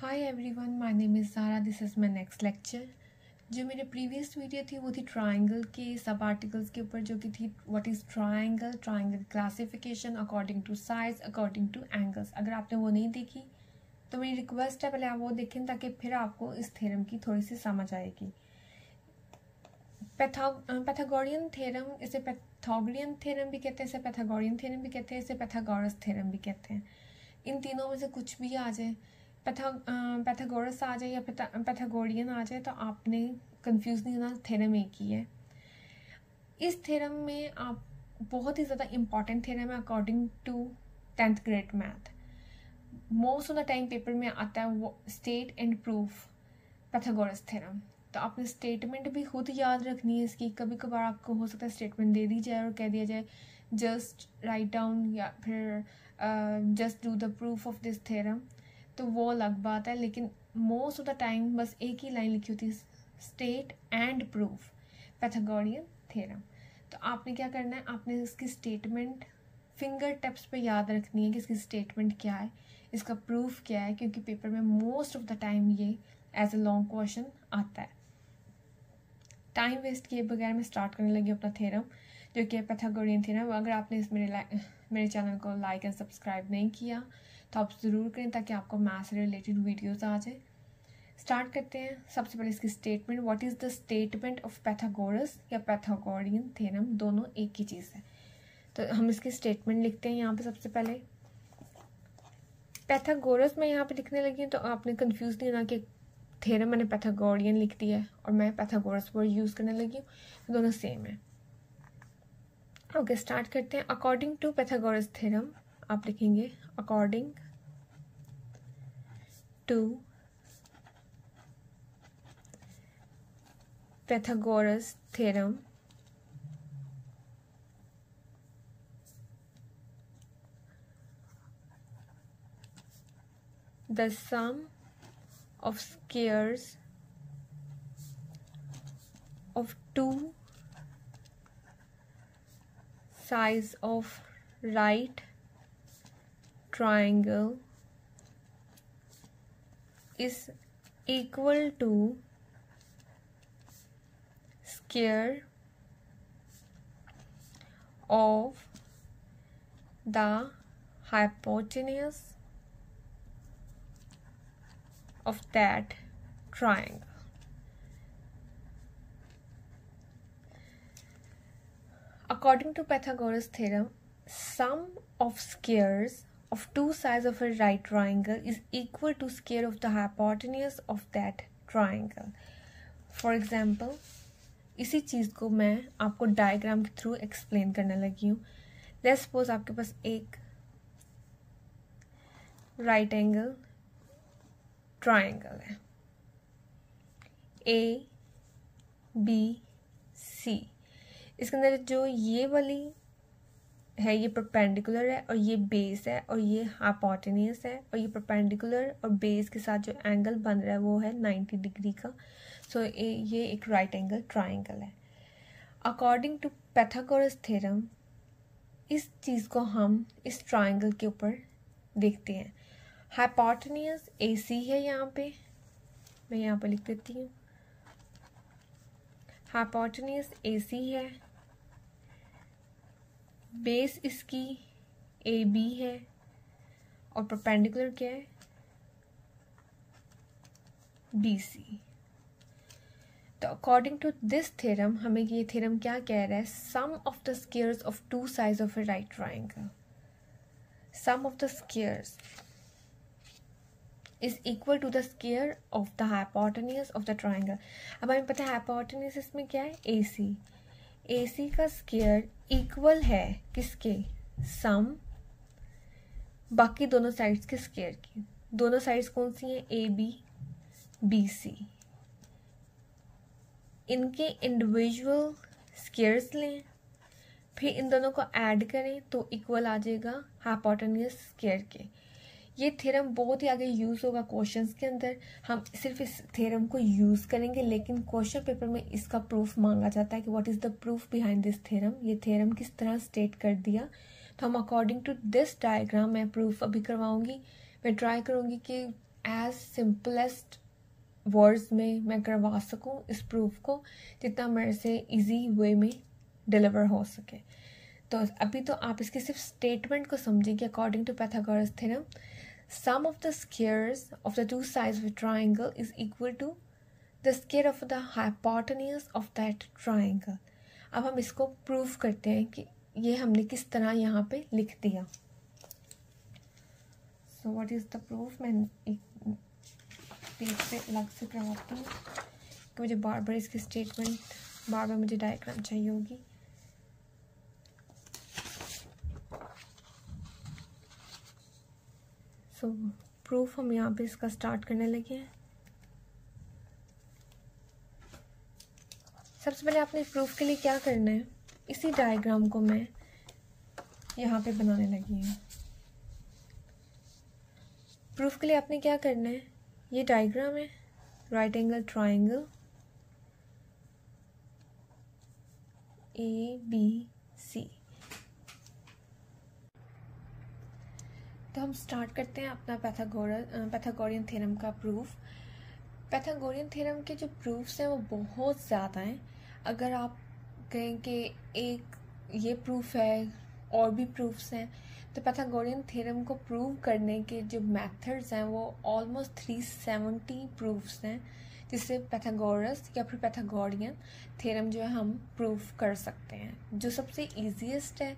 Hi everyone, my name is Zara. This is my next lecture. जो मेरे previous video थी वो थी ट्राइंगल के सब आर्टिकल्स के ऊपर, जो कि थी what is triangle, triangle classification according to size, according to angles. अगर आपने वो नहीं देखी तो मेरी रिक्वेस्ट है पहले आप वो देखें, ताकि फिर आपको इस थ्योरम की थोड़ी सी समझ आएगी। पैथागोरियन थ्योरम, इसे पैथागोरियन थ्योरम भी कहते हैं, इसे पैथागोरियन थ्योरम भी कहते हैं, इसे पैथागोरस थ्योरम भी कहते हैं। इन तीनों में से कुछ भी आ जाए, पैथागोरस आ जाए या पैथागोरियन आ जाए, तो आपने कंफ्यूज नहीं होना, थ्योरम एक ही है। इस थ्योरम में आप बहुत ही ज़्यादा इम्पॉर्टेंट थ्योरम है according to 10th grade math. Most of the time paper में आता है वो state and proof Pythagoras theorem. तो आपने स्टेटमेंट भी खुद याद रखनी है इसकी। कभी कभार आपको हो सकता है स्टेटमेंट दे दी जाए और कह दिया जाए जस्ट राइट डाउन या फिर just do the proof of this theorem, तो वो अलग बात है। लेकिन मोस्ट ऑफ द टाइम बस एक ही लाइन लिखी होती है, state and proof Pythagorean theorem. तो आपने क्या करना है, आपने इसकी स्टेटमेंट फिंगर टिप्स पे याद रखनी है कि इसकी स्टेटमेंट क्या है, इसका प्रूफ क्या है, क्योंकि पेपर में मोस्ट ऑफ द टाइम ये एज अ लॉन्ग क्वेश्चन आता है। टाइम वेस्ट किए बगैर मैं स्टार्ट करने लगी अपना थ्योरम, जो कि पैथागोरियन थ्योरम। अगर आपने इस मेरे चैनल को लाइक एंड सब्सक्राइब नहीं किया तो आप ज़रूर करें, ताकि आपको मैथ्स से रिलेटेड वीडियोस आ जाए। स्टार्ट करते हैं। सबसे पहले इसकी statement, what is the statement of Pythagoras या पैथागोरियन थ्योरम, दोनों एक ही चीज़ है। तो हम इसकी स्टेटमेंट लिखते हैं यहाँ पे। सबसे पहले पैथागोरस मैं यहाँ पे लिखने लगी हूँ, तो आपने कंफ्यूज नहीं होना कि थ्योरम मैंने पैथागोरियन लिख दिया है और मैं पैथागोरस वर्ड यूज़ करने लगी हूँ, दोनों सेम है। ओके, स्टार्ट करते हैं। अकॉर्डिंग टू पैथागोरस थ्योरम आप लिखेंगे according to Pythagoras theorem the sum of squares of two sides of right triangle is equal to square of the hypotenuse of that triangle. According to Pythagoras theorem, sum of squares of two sides of a right triangle is equal to square of the hypotenuse of that triangle. For example, इसी चीज़ को मैं आपको diagram के through explain करने लगी हूँ। Let's suppose आपके पास एक right angle ट्राइंगल है ए बी सी। इसके अंदर जो ये वाली है ये परपेंडिकुलर है और ये बेस है और ये हाइपोटेन्यूस है, और ये परपेंडिकुलर और बेस के साथ जो एंगल बन रहा है वो है 90 डिग्री का। सो ये एक राइट एंगल ट्राइंगल है। अकॉर्डिंग टू पैथागोरस थ्योरम इस चीज़ को हम इस ट्राइंगल के ऊपर देखते हैं। हाइपोटेन्यूस AC है, यहाँ पे मैं यहाँ पे लिख देती हूँ हाइपोटेन्यूस AC है, बेस इसकी AB है और परपेंडिकुलर क्या है BC। तो अकॉर्डिंग टू दिस थ्योरम हमें ये थ्योरम क्या कह रहा है, sum of the squares of two sides of a right triangle, sum of the squares is equal to the square of the hypotenuse of the triangle. अब हमें पता है हाइपोटेन्यूस इसमें क्या है AC का स्क्वायर इक्वल है किसके, सम बाकी दोनों साइड्स के स्क्वायर की। दोनों साइड्स कौन सी हैं, AB BC। इनके इंडिविजुअल स्क्वायर्स लें, फिर इन दोनों को ऐड करें तो इक्वल आ जाएगा हाइपोटेन्यूस स्क्वायर के। ये थ्योरम बहुत ही आगे यूज़ होगा क्वेश्चंस के अंदर, हम सिर्फ इस थ्योरम को यूज़ करेंगे, लेकिन क्वेश्चन पेपर में इसका प्रूफ मांगा जाता है कि what is the proof behind this theorem, ये थ्योरम किस तरह स्टेट कर दिया। तो हम अकॉर्डिंग टू दिस डायग्राम मैं प्रूफ अभी करवाऊंगी। मैं ट्राई करूँगी कि एज सिंपलेस्ट वर्ड्स में मैं करवा सकूं इस प्रूफ को, जितना मेरे से इजी वे में डिलीवर हो सके। तो अभी तो आप इसकी सिर्फ स्टेटमेंट को समझें कि according to Pythagoras theorem sum of the squares of the two sides of triangle is equal to the square of the hypotenuse of that triangle. अब हम इसको प्रूव करते हैं कि ये हमने किस तरह यहाँ पे लिख दिया। So what is the proof. मैं एक पेज पे अलग से करवाती हूँ कि मुझे बार बार इसकी स्टेटमेंट, बार बार मुझे डायग्राम चाहिए होगी। सो प्रूफ हम यहाँ पे इसका स्टार्ट करने लगे हैं। सबसे पहले आपने प्रूफ के लिए क्या करना है, इसी डायग्राम को मैं यहाँ पे बनाने लगी हूँ। प्रूफ के लिए आपने क्या करना है, ये डायग्राम है right angle triangle A B C. तो हम स्टार्ट करते हैं अपना पाइथागोरियन थ्योरम का प्रूफ। पाइथागोरियन थ्योरम के जो प्रूफ्स हैं वो बहुत ज़्यादा हैं। अगर आप कहें कि एक ये प्रूफ है और भी प्रूफ्स हैं, तो पाइथागोरियन थ्योरम को प्रूव करने के जो मेथड्स हैं वो ऑलमोस्ट 370 प्रूफ्स हैं, जिससे पाइथागोरस या फिर पाइथागोरियन थ्योरम जो है हम प्रूफ कर सकते हैं। जो सबसे ईजीएस्ट है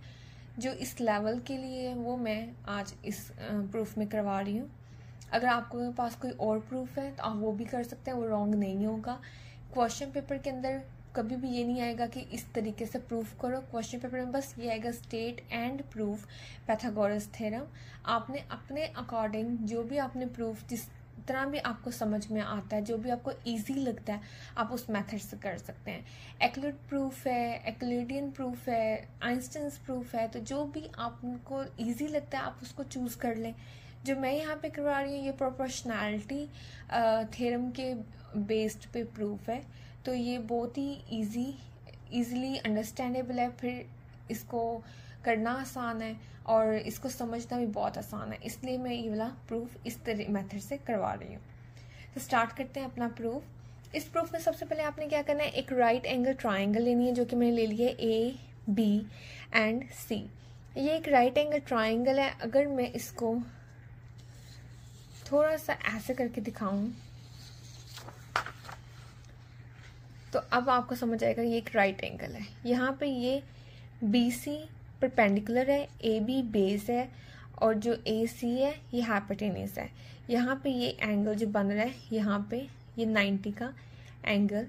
जो इस लेवल के लिए है वो मैं आज इस प्रूफ में करवा रही हूँ। अगर आपके पास कोई और प्रूफ है तो आप वो भी कर सकते हैं, वो रॉन्ग नहीं होगा। क्वेश्चन पेपर के अंदर कभी भी ये नहीं आएगा कि इस तरीके से प्रूफ करो। क्वेश्चन पेपर में बस ये आएगा state and proof Pythagoras theorem. आपने अपने अकॉर्डिंग जो भी आपने प्रूफ, जिस तरह भी आपको समझ में आता है, जो भी आपको इजी लगता है, आप उस मेथड से कर सकते हैं। एक्लिड प्रूफ है, एक्लिडियन प्रूफ है, आइंस्टाइन प्रूफ है, तो जो भी आपको ईजी लगता है आप उसको चूज़ कर लें। जो मैं यहाँ पे करवा रही हूँ ये प्रोपोर्शनैलिटी थ्योरम के बेस्ड पे प्रूफ है, तो ये बहुत ही ईज़िली अंडरस्टैंडेबल है। फिर इसको करना आसान है और इसको समझना भी बहुत आसान है, इसलिए मैं ये वाला प्रूफ इस तरह मेथड से करवा रही हूँ। तो स्टार्ट करते हैं अपना प्रूफ। इस प्रूफ में सबसे पहले आपने क्या करना है, एक राइट एंगल ट्राइंगल लेनी है, जो कि मैंने ले लिया है ए बी एंड सी। ये एक राइट एंगल ट्राइंगल है। अगर मैं इसको थोड़ा सा ऐसे करके दिखाऊं तो अब आपको समझ आएगा ये एक राइट एंगल है। यहाँ पे ये बी सी परपेंडिकुलर है, ए बी बेस है, और जो ए सी है ये हाइपोटेन्यूज है। यहाँ पे ये एंगल जो बन रहा है, यहाँ पे ये 90 का एंगल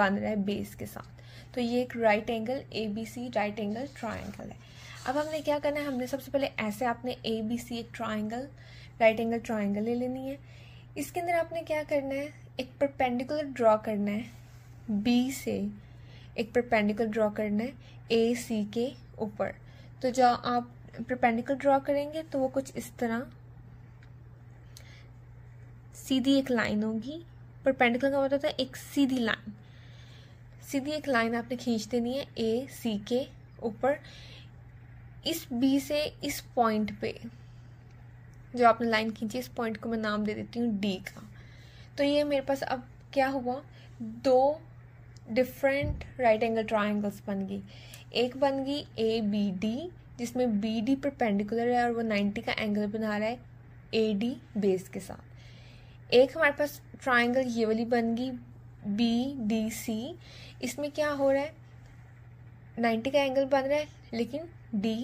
बन रहा है बेस के साथ। तो ये एक right angle A B C right angle triangle है। अब हमने क्या करना है, हमने सबसे पहले ऐसे आपने ए बी सी एक ट्राइंगल राइट एंगल ट्राइंगल ले लेनी है। इसके अंदर आपने क्या करना है, एक परपेंडिकुलर ड्रॉ करना है, बी से एक परपेंडिकुलर ड्रॉ करना है ए सी के ऊपर। तो जो आप परपेंडिकुलर ड्रॉ करेंगे तो वो कुछ इस तरह सीधी एक लाइन होगी। परपेंडिकुलर का मतलब होता है एक सीधी लाइन, सीधी एक लाइन आपने खींच देनी है ए सी के ऊपर। इस बी से इस पॉइंट पे जो आपने लाइन खींची, इस पॉइंट को मैं नाम दे देती हूँ डी का। तो ये मेरे पास अब क्या हुआ, दो डिफरेंट राइट एंगल ट्राइंगल्स बन गई। एक बन गई ए बी डी, जिसमें बी डी परपेंडिकुलर है और वो 90 का एंगल बना रहा है ए डी बेस के साथ। एक हमारे पास ट्राइंगल ये वाली बन गई बी डी सी, इसमें क्या हो रहा है 90 का एंगल बन रहा है लेकिन डी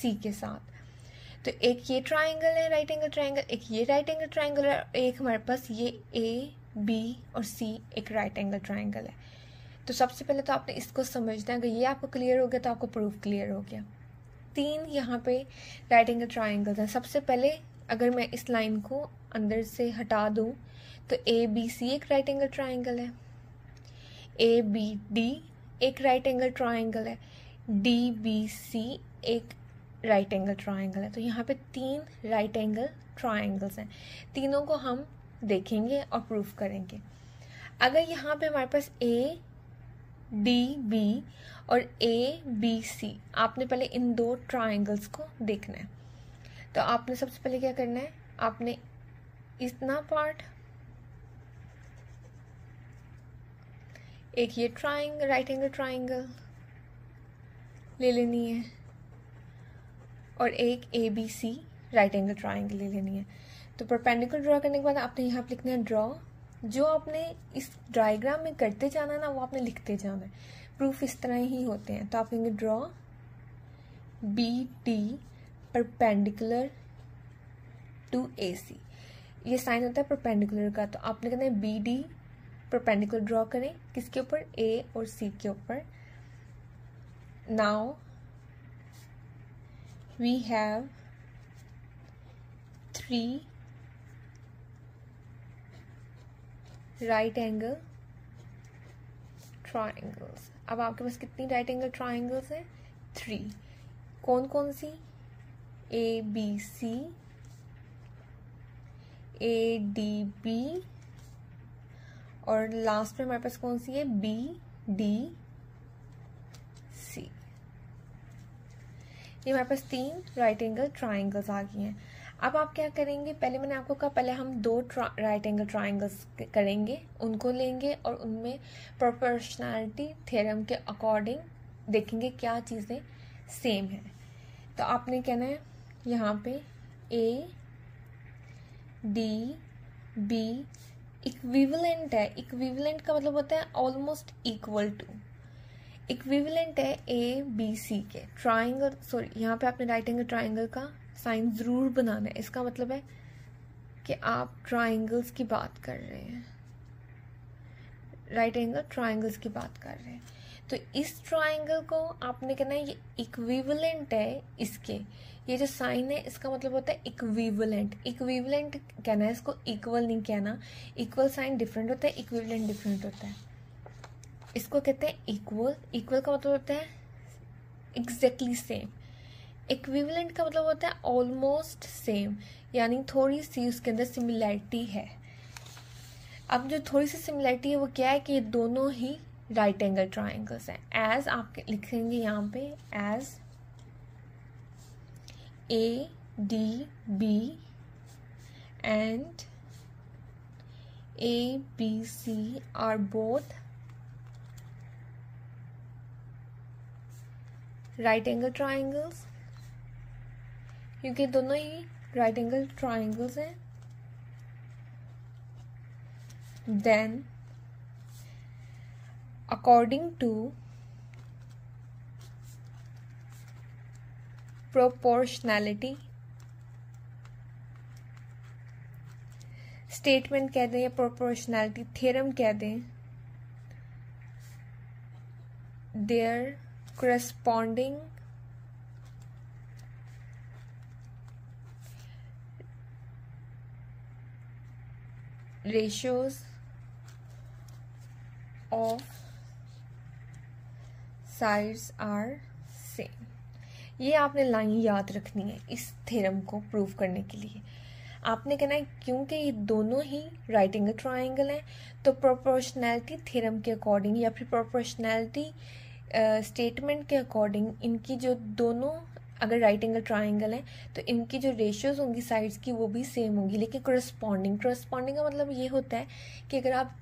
सी के साथ। तो एक ये ट्राइंगल है राइट एंगल ट्राइंगल, एक ये राइट एंगल ट्राइंगल है, और एक हमारे पास ये ए बी और सी एक राइट एंगल ट्राइंगल है। तो सबसे पहले तो आपने इसको समझना है। अगर ये आपको क्लियर हो गया तो आपको प्रूफ क्लियर हो गया। तीन यहाँ पे राइट एंगल ट्राइंगल्स हैं। सबसे पहले अगर मैं इस लाइन को अंदर से हटा दूँ तो ए बी सी एक राइट एंगल ट्राइंगल है, ए बी डी एक राइट एंगल ट्राइंगल है, डी बी सी एक राइट एंगल ट्राइंगल है। तो यहाँ पे तीन राइट एंगल ट्राइंगल्स हैं, तीनों को हम देखेंगे और प्रूफ करेंगे। अगर यहाँ पे हमारे पास ए डी बी और ए बी सी, आपने पहले इन दो ट्राइंगल्स को देखना है। तो आपने सबसे पहले क्या करना है, आपने इतना पार्ट, एक ये ट्राइंगल, राइट एंगल ट्राइंगल ले लेनी है और एक A B C right angle triangle ले लेनी है। तो परपेंडिकुलर ड्रॉ करने के बाद आपने यहाँ पर लिखना है ड्रॉ। जो आपने इस डायग्राम में करते जाना है ना, वो आपने लिखते जाना है। प्रूफ इस तरह ही होते हैं। तो आप लिखेंगे draw B D perpendicular to A C, ये साइन होता है परपेंडिकुलर का। तो आपने कहना है बी डी परपेंडिकुलर ड्रॉ करें किसके ऊपर, ए और सी के ऊपर। Now we have three right angle triangles. अब आपके पास कितनी राइट एंगल ट्राइंगल्स हैं? थ्री। कौन कौन सी? A B C, A D B, और लास्ट में हमारे पास कौन सी है? B D C. ये हमारे पास तीन राइट एंगल ट्राइंगल्स आ गई हैं। अब आप क्या करेंगे, पहले मैंने आपको कहा पहले हम दो राइट एंगल ट्राइंगल्स करेंगे, उनको लेंगे और उनमें प्रोपोर्शनैलिटी थ्योरम के अकॉर्डिंग देखेंगे क्या चीज़ें सेम है। तो आपने कहना है यहाँ पे ए डी बी इक्विवेलेंट है। इक्विवेलेंट का मतलब होता है ऑलमोस्ट इक्वल टू। इक्विवेलेंट है ए बी सी के ट्राइंगल। सॉरी, यहाँ पे आपने राइट एंगल ट्राइंगल का साइन ज़रूर बनाना है। इसका मतलब है कि आप ट्राइंगल्स की बात कर रहे हैं, राइट एंगल ट्राइंगल्स की बात कर रहे हैं। तो इस ट्राइंगल को आपने कहना है ये इक्विवेलेंट है इसके। ये जो साइन है इसका मतलब होता है इक्विवेलेंट। इक्विवेलेंट कहना है इसको, इक्वल नहीं कहना। इक्वल साइन डिफरेंट होता है, इक्विवेलेंट डिफरेंट होता है। इसको कहते हैं इक्वल। इक्वल का मतलब होता है एग्जैक्टली सेम। इक्विवेलेंट का मतलब होता है ऑलमोस्ट सेम, यानी थोड़ी सी उसके अंदर सिमिलैरिटी है। अब जो थोड़ी सी सिमिलैरिटी है वो क्या है कि ये दोनों ही राइट एंगल ट्राइंगल्स हैं। एज आप लिखेंगे यहाँ पे as A D B and A B C are both right angle triangles, क्योंकि दोनों ही राइट एंगल ट्राइंगल्स हैं। Then according to proportionality statement कह दें या proportionality theorem कह दें, their corresponding ratios of sides are same. ये आपने लाइन याद रखनी है इस थ्योरम को प्रूव करने के लिए। आपने कहना है क्योंकि ये दोनों ही राइट एंगल ट्राइंगल हैं तो प्रोपोर्शनैलिटी थ्योरम के अकॉर्डिंग या फिर प्रोपोर्शनैलिटी स्टेटमेंट के अकॉर्डिंग इनकी जो दोनों अगर राइट एंगल ट्राइंगल हैं तो इनकी जो रेशियोज होंगी साइड्स की वो भी सेम होंगी, लेकिन करस्पॉन्डिंग का मतलब ये होता है कि अगर आप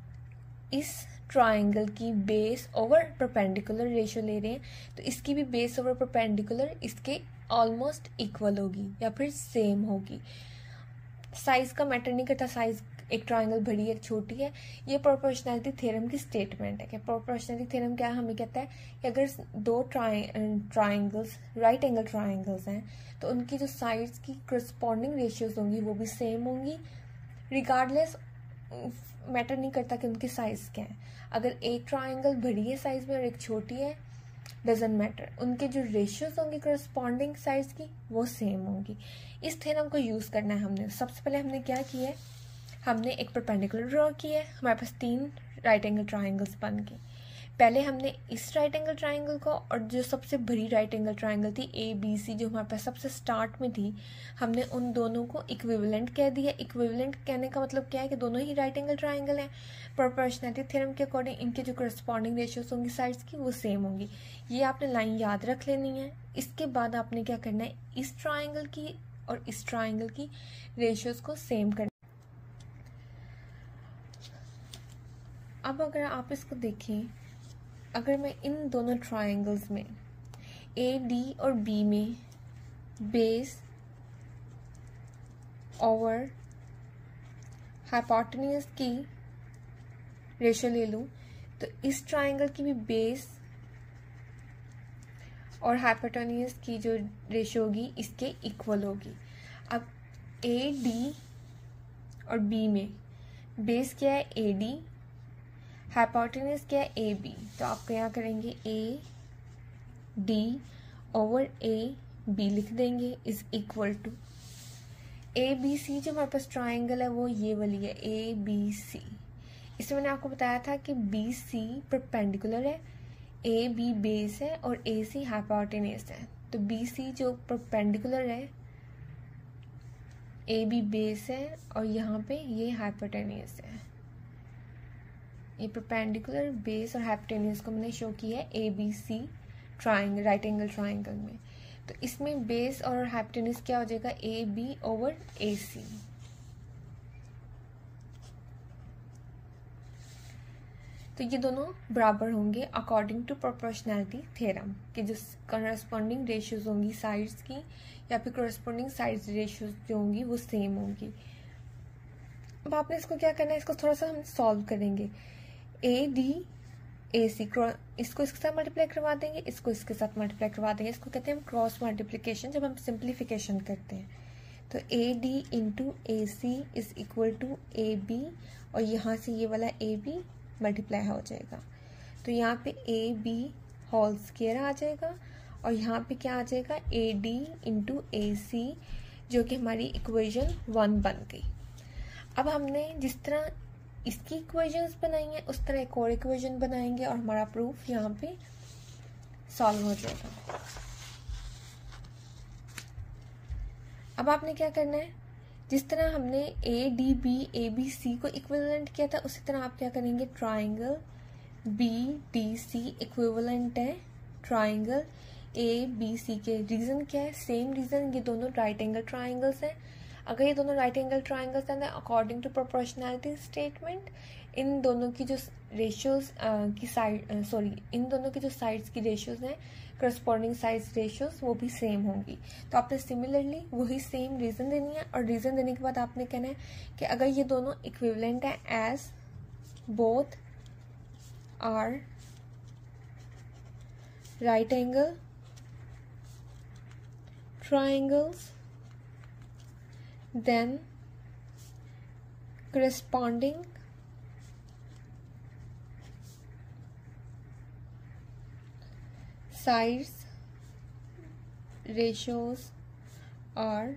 इस ट्राइंगल की बेस ओवर परपेंडिकुलर रेशियो ले रहे हैं तो इसकी भी बेस ओवर परपेंडिकुलर इसके ऑलमोस्ट इक्वल होगी या फिर सेम होगी। साइज का मैटर नहीं करता, साइज एक ट्राइंगल बड़ी है एक छोटी है। ये प्रोपोर्शनैलिटी थ्योरम की स्टेटमेंट है कि प्रोपोर्शनैलिटी थ्योरम क्या हमें कहता है कि अगर दो ट्राइंगल्स राइट एंगल ट्राइंगल्स हैं तो उनकी जो साइड्स की करस्पॉन्डिंग रेशियोज होंगी वो भी सेम होंगी। रिगार्डलेस मैटर नहीं करता कि उनकी साइज़ क्या है। अगर एक ट्राइंगल बड़ी है साइज़ में और एक छोटी है, डजेंट मैटर, उनके जो रेशियोज होंगी करस्पॉन्डिंग साइज़ की वो सेम होंगी। इस थ्योरम को यूज़ करना है हमने। सबसे पहले हमने क्या किया है, हमने एक परपेंडिकुलर ड्रॉ किया है, हमारे पास तीन राइट एंगल ट्राइंगल्स बन गए। पहले हमने इस राइट एंगल ट्राइंगल को और जो सबसे बड़ी राइट एंगल ट्राइंगल थी ए बी सी जो हमारे पास सबसे स्टार्ट में थी, हमने उन दोनों को इक्विवेलेंट कह दिया। इक्विवेलेंट कहने का मतलब क्या है कि दोनों ही राइट एंगल ट्राइंगल हैं, प्रोपोर्शनैलिटी थ्योरम के अकॉर्डिंग इनके जो करस्पॉन्डिंग रेशियोज होंगी साइड्स की वो सेम होंगी। ये आपने लाइन याद रख लेनी है। इसके बाद आपने क्या करना है, इस ट्राइंगल की और इस ट्राइंगल की रेशियोज को सेम करना। अब अगर आप इसको देखें, अगर मैं इन दोनों ट्राइंगल्स में ए डी और बी में बेस और हाइपोटेन्यूज की रेशो ले लूँ तो इस ट्राइंगल की भी बेस और हाइपोटेन्यूज की जो रेशो होगी इसके इक्वल होगी। अब ए डी और बी में बेस क्या है ए डी, हाइपोटेन्यूज क्या है ए बी, तो आपको यहाँ करेंगे A D over A B लिख देंगे is equal to A B C. जो हमारे पास ट्राइंगल है वो ये वाली है ए बी सी। इसमें मैंने आपको बताया था कि बी सी परपेंडिकुलर है, ए बी बेस है और ए सी हाइपोटेन्यूज है। तो बी सी जो परपेंडिकुलर है, ए बी बेस है और यहाँ पे ये हाइपोटेन्यूज है। ये परपेंडिकुलर बेस और हाइपोटेन्यूज को मैंने शो किया है A B C triangle, right angle triangle में। तो इसमें बेस और हाइपोटेन्यूज क्या हो जाएगा ए बी ओवर ए सी। तो ये दोनों बराबर होंगे अकॉर्डिंग टू प्रोपोर्शनैलिटी थ्योरम कि जो करस्पॉन्डिंग रेशियोज होंगी साइड्स की या फिर करस्पॉन्डिंग साइड्स रेशियोज जो होंगी वो सेम होंगी। अब आपने इसको क्या करना है, इसको थोड़ा सा हम सॉल्व करेंगे। ए डी ए सी इसको इसके साथ मल्टीप्लाई करवा देंगे, इसको इसके साथ मल्टीप्लाई करवा देंगे। इसको कहते हैं हम क्रॉस मल्टीप्लिकेशन जब हम सिंप्लीफिकेशन करते हैं। तो A D into A C is equal to A B और यहाँ से ये वाला ए बी मल्टीप्लाई हो जाएगा। तो यहाँ पे ए बी होल स्क्वायर आ जाएगा और यहाँ पे क्या आ जाएगा ए डी इंटू ए सी, जो कि हमारी इक्वेशन 1 बन गई। अब हमने जिस तरह इसकी इक्वेशंस बनाई हैं उस तरह एक और इक्वेशन बनाएंगे और हमारा प्रूफ यहाँ पे सॉल्व हो जाएगा। अब आपने क्या करना है, जिस तरह हमने A D B A B C को इक्विवेलेंट किया था उसी तरह आप क्या करेंगे triangle B D C equivalent है ट्राइंगल ए बी सी के। रीज़न क्या है, सेम रीज़न, ये दोनों राइट एंगल ट्राइंगल्स हैं। अगर ये दोनों राइट एंगल ट्राइंगल्स हैं अकॉर्डिंग टू प्रोपोर्शनैलिटी स्टेटमेंट इन दोनों की जो रेशियोज की साइड इन दोनों की जो साइड्स की रेशियोज हैं करस्पॉन्डिंग साइज रेशियोज वो भी सेम होंगी। तो आपने सिमिलरली वही सेम रीज़न देनी है और रीज़न देने के बाद आपने कहना है कि अगर ये दोनों इक्विवेलेंट हैं as both are right angle triangles then corresponding sides ratios are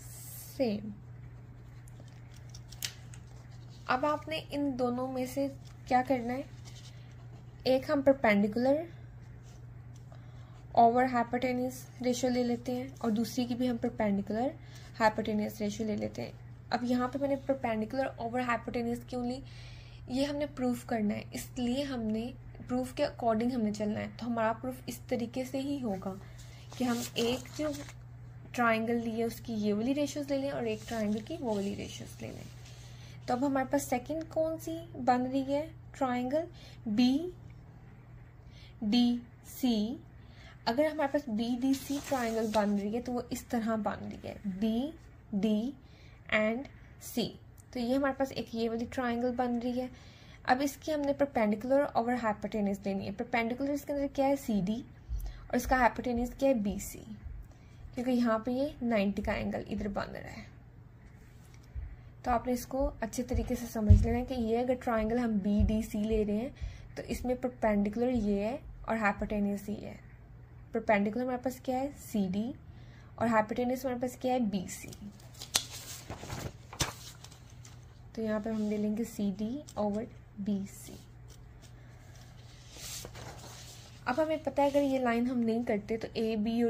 same. अब आपने इन दोनों में से क्या करना है, एक हम परपेंडिकुलर ओवर हाइपोटेन्यूज रेशियो ले लेते हैं और दूसरी की भी हम परपेंडिकुलर हाइपोटेन्यूज रेशियो ले लेते हैं। अब यहाँ पे मैंने परपेंडिकुलर ओवर हाइपोटेन्यूज क्यों ली, ये हमने प्रूफ करना है, इसलिए हमने प्रूफ के अकॉर्डिंग हमने चलना है। तो हमारा प्रूफ इस तरीके से ही होगा कि हम एक जो ट्राइंगल लिए उसकी ये वाली रेशियोज ले लें और एक ट्राइंगल की वो वाली रेशियोज ले लें। तो अब हमारे पास सेकंड कौन सी बन रही है ट्राइंगल बी डी सी। अगर हमारे पास बी डी सी ट्राइंगल बन रही है तो वो इस तरह बन रही है बी डी एंड सी। तो ये हमारे पास एक ये वाली ट्राइंगल बन रही है। अब इसकी हमने परपेंडिकुलर ओवर हाइपोटेन्यूज लेनी है। परपेंडिकुलर इसके अंदर क्या है सी डी और इसका हाइपोटेन्यूज क्या है बी सी, क्योंकि यहाँ पे ये 90 का एंगल इधर बन रहा है। तो आपने इसको अच्छे तरीके से समझ लेना है कि ये अगर ट्राइंगल हम बी डी सी ले रहे हैं तो इसमें परपेंडिकुलर ये है और हाइपोटेन्यूज ये है। परपेंडिकुलर हमारे पास क्या है सी डी और हाइपोटेन्यूज हमारे पास क्या है बी सी। तो यहाँ पर हम ले लेंगे C D over B C. अब हमें पता है अगर ये लाइन हम नहीं करते तो ए बी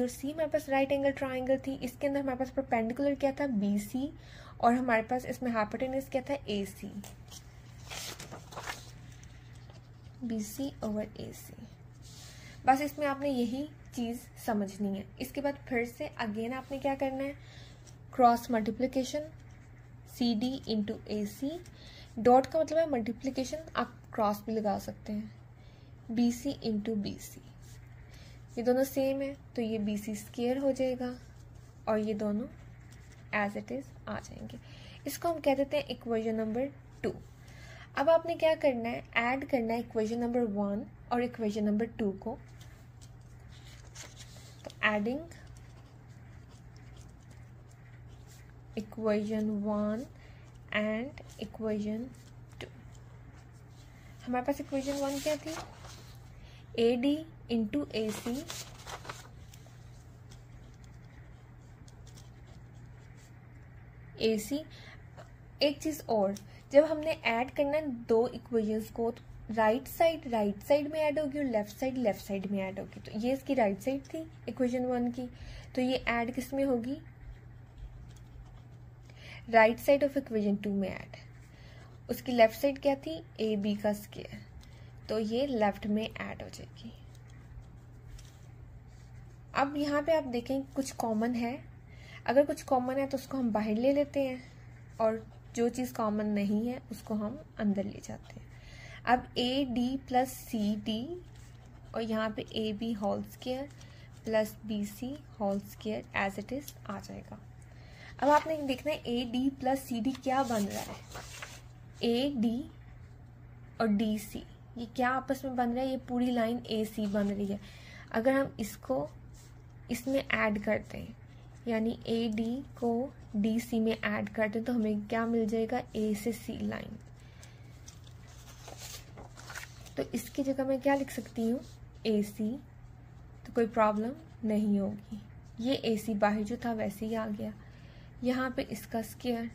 और सी हमारे पास राइट एंगल ट्राइंगल थी, इसके अंदर हमारे पास परपेंडिकुलर क्या था बी सी और हमारे पास इसमें हाइपोटेन्यूज क्या था ए सी, बी सी ओवर ए सी। बस इसमें आपने यही चीज़ समझनी है। इसके बाद फिर से अगेन आपने क्या करना है cross multiplication C D into A C dot का मतलब है मल्टीप्लीकेशन, आप क्रॉस भी लगा सकते हैं। B C into B C, ये दोनों सेम है तो ये बी सी स्क्वायर हो जाएगा और ये दोनों एज इट इज आ जाएंगे। इसको हम कह देते हैं इक्वेशन नंबर 2। अब आपने क्या करना है, ऐड करना है इक्वेशन नंबर 1 और इक्वेशन नंबर 2 को। तो एडिंग इक्वेशन 1 एंड इक्वेशन 2। हमारे पास इक्वेशन 1 क्या थी, ए D into A C A सी। एक चीज और, जब हमने ऐड करना है दो इक्वेशंस को तो राइट साइड में ऐड होगी और लेफ्ट साइड में ऐड होगी। तो ये इसकी राइट साइड थी इक्वेशन 1 की, तो ये ऐड किस में होगी, राइट साइड ऑफ इक्वेशन 2 में ऐड। उसकी लेफ्ट साइड क्या थी, ए बी का स्क्वायर, तो ये लेफ्ट में ऐड हो जाएगी। अब यहाँ पे आप देखें कुछ कॉमन है, अगर कुछ कॉमन है तो उसको हम बाहर ले लेते हैं और जो चीज़ कॉमन नहीं है उसको हम अंदर ले जाते हैं। अब A D plus C D और यहाँ पे A B whole square plus B C whole square as it is आ जाएगा। अब आपने देखना है A D plus C D क्या बन रहा है, ए डी और डी सी ये क्या आपस में बन रहा है, ये पूरी लाइन ए सी बन रही है। अगर हम इसको इसमें ऐड करते हैं यानी ए डी को डी सी में ऐड करते हैं तो हमें क्या मिल जाएगा, ए से सी लाइन। तो इसकी जगह मैं क्या लिख सकती हूँ, ए सी, तो कोई प्रॉब्लम नहीं होगी। ये ए सी बाहर जो था वैसे ही आ गया। यहाँ पे इसका स्क्वायर,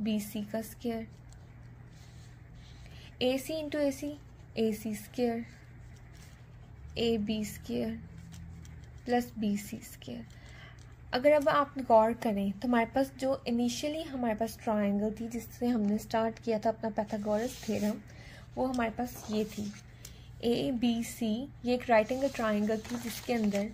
बी सी का square, A C into A C square, A B square plus B C square. अगर अब आप गौर करें तो हमारे पास जो इनिशियली हमारे पास ट्राइंगल थी जिससे हमने स्टार्ट किया था अपना पैथागोरस थ्योरम, वो हमारे पास ये थी ए बी सी, ये एक राइट एंगल ट्राइंगल थी जिसके अंदर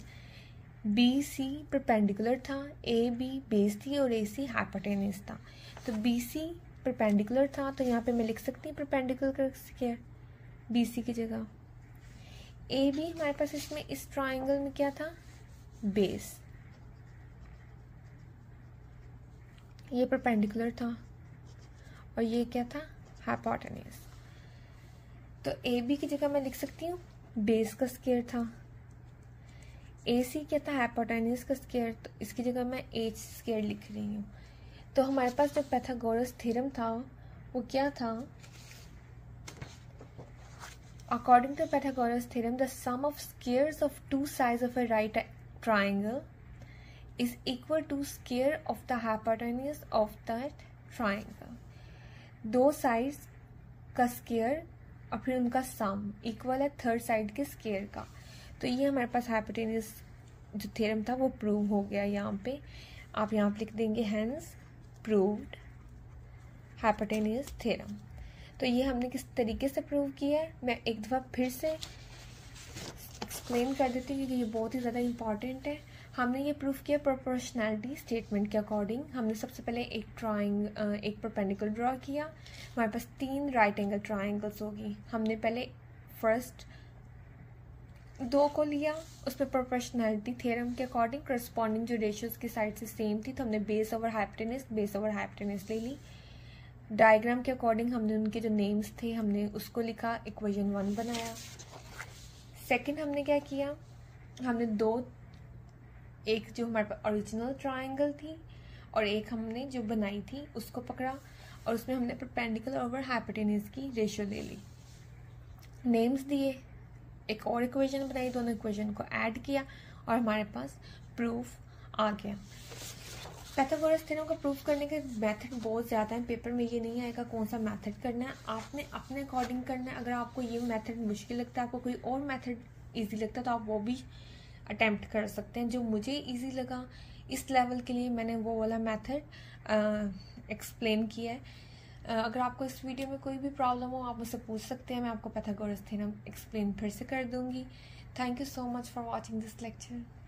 बी सी परपेंडिकुलर था, ए बी बेस थी और ए सी हाइपोटेनस था। तो बी सी परपेंडिकुलर था तो यहाँ पे मैं लिख सकती हूँ परपेंडिकुलर स्क्वायर बी सी की जगह। ए बी हमारे पास इसमें इस ट्राइंगल में क्या था, बेस, ये परपेंडिकुलर था और ये क्या था, हाइपोटेनस। तो ए बी की जगह मैं लिख सकती हूँ बेस का स्क्वायर था, ए सी क्या था, हाइपोटेनस का स्क्वायर, तो इसकी जगह मैं एच स्क्वायर लिख रही हूँ। तो हमारे पास जो पैथागोरस थ्योरम था वो क्या था, according to Pythagoras theorem the sum of squares of two sides of a right triangle is equal to square of the hypotenuse of that triangle. दो साइड्स का स्क्वायर और फिर उनका सम इक्वल है थर्ड साइड के square का। तो ये हमारे पास हाइपोटेन्यूस जो थ्योरम था वो प्रूव हो गया। यहाँ पे आप यहाँ पे लिख देंगे hence proved हाइपोटेन्यूस थ्योरम। तो ये हमने किस तरीके से प्रूव किया है मैं एक दफ़ा फिर से एक्सप्लेन कर देती हूँ क्योंकि ये बहुत ही ज़्यादा इम्पॉर्टेंट है। हमने ये प्रूफ किया प्रोपोर्शनैलिटी स्टेटमेंट के अकॉर्डिंग। हमने सबसे पहले एक परपेंडिकुलर ड्रॉ किया, हमारे पास 3 राइट एंगल ट्राइंगल्स होगी। हमने पहले फर्स्ट 2 को लिया, उस पर प्रोपोर्शनैलिटी थ्योरम के अकॉर्डिंग करस्पॉन्डिंग जो रेशियोज की साइड से सेम थी तो हमने बेस ओवर हाइपोटेनस ले ली। डायग्राम के अकॉर्डिंग हमने उनके जो नेम्स थे हमने उसको लिखा, इक्वेशन 1 बनाया। सेकेंड हमने क्या किया, हमने दो, एक जो हमारे पास ओरिजिनल ट्राइंगल थी और एक हमने जो बनाई थी उसको पकड़ा और उसमें हमने परपेंडिकुलर ओवर हाइपोटेनस की रेशियो ले ली, नेम्स दिए, एक और इक्वेशन बनाई, दोनों इक्वेशन को ऐड किया और हमारे पास प्रूफ आ गया। पैथागोरस थ्योरम को प्रूफ करने के मेथड बहुत ज़्यादा हैं, पेपर में ये नहीं आएगा कौन सा मेथड करना है, आपने अपने अकॉर्डिंग करना है। अगर आपको ये मेथड मुश्किल लगता है, आपको कोई और मेथड ईजी लगता है तो आप वो भी अटैम्प्ट कर सकते हैं। जो मुझे इजी लगा इस लेवल के लिए मैंने वो वाला मेथड एक्सप्लेन किया है। अगर आपको इस वीडियो में कोई भी प्रॉब्लम हो आप मुझसे पूछ सकते हैं, मैं आपको पैथागोरस थ्योरम एक्सप्लेन फिर से कर दूंगी। Thank you so much for watching this lecture.